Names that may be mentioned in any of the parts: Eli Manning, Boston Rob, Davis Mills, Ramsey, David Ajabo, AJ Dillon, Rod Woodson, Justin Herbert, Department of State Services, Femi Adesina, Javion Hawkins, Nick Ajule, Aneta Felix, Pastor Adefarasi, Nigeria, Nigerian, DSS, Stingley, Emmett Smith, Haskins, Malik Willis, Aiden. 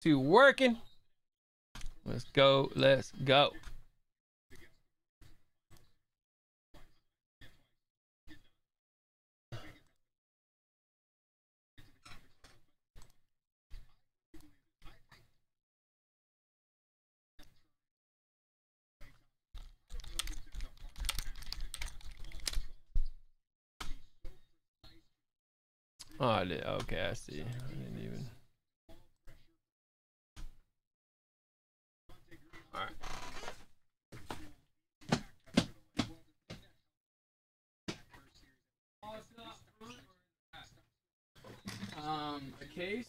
Two working. Let's go. Let's go. Oh, I did. Okay, I see. I didn't even. All right. A case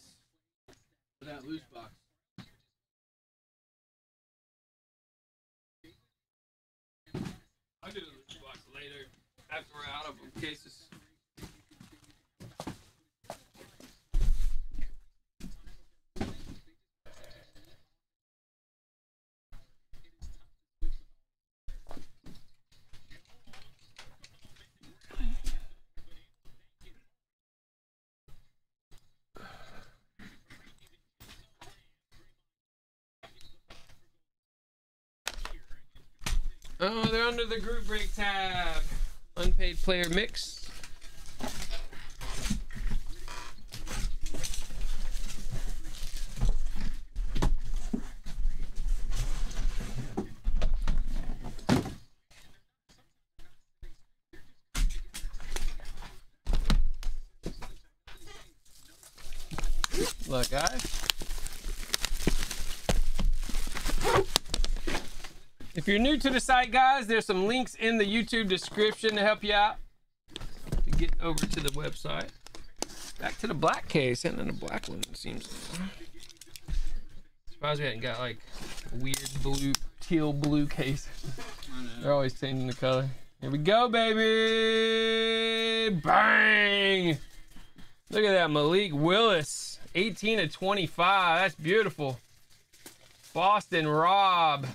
for that loose box. I'll do the loose box later after we're out of cases. Oh, they're under the group break tab. Unpaid player mix. Look, if you're new to the site, guys, there's some links in the YouTube description to help you out to get over to the website. Back to the black case, and then the black one, it seems. Surprised we hadn't got like weird blue, teal blue case. They're always changing the color. Here we go, baby. Bang. Look at that, Malik Willis, 18 of 25. That's beautiful. Boston Rob.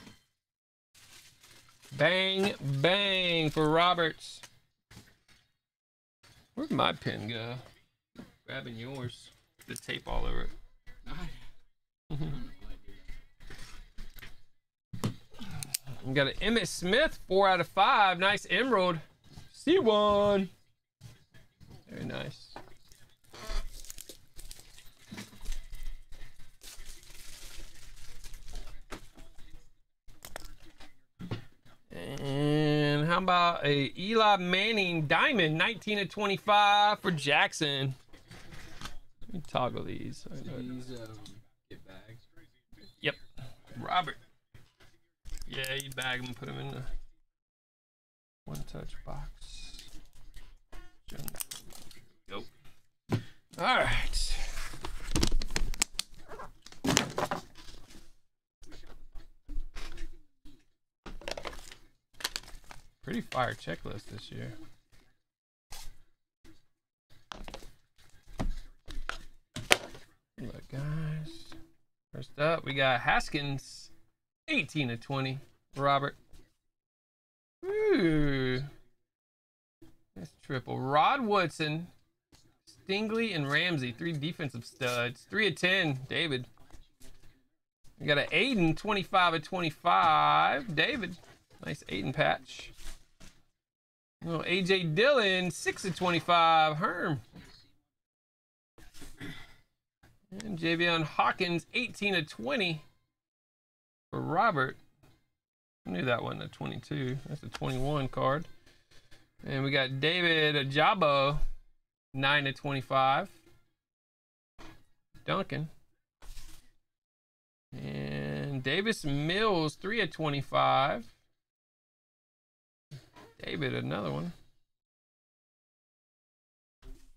Bang, bang for Roberts. Where'd my pen go? Grabbing yours. The tape all over it. We got an Emmett Smith, 4 out of 5. Nice emerald. C1. Very nice. And how about a Eli Manning diamond, 19 of 25 for Jackson. Let me toggle these. Get bags. Yep. Robert. Yeah, you bag them and put them in the one-touch box. Go. All right. Pretty fire checklist this year. Look, guys. First up, we got Haskins, 18 of 20. Robert. Ooh. That's triple. Rod Woodson, Stingley, and Ramsey. 3 defensive studs. 3 of 10. David. We got an Aiden, 25 of 25. David. Nice Aiden patch. Well, AJ Dillon, 6 of 25, Herm. And Javion Hawkins, 18 of 20 for Robert. I knew that wasn't a 22. That's a 21 card. And we got David Ajabo, 9 of 25. Duncan. And Davis Mills, 3 of 25. David, another one.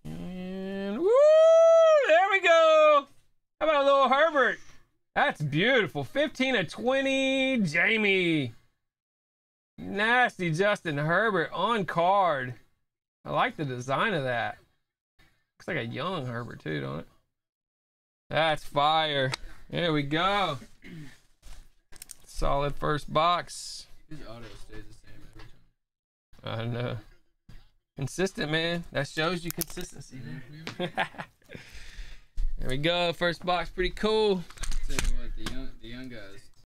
And woo! There we go! How about a little Herbert? That's beautiful. 15 of 20, Jamie. Nasty Justin Herbert on card. I like the design of that. Looks like a young Herbert too, don't it? That's fire. There we go. Solid first box. His auto stays the same. I know. Consistent, man. That shows you consistency there. There we go. First box, pretty cool. to like the young guys.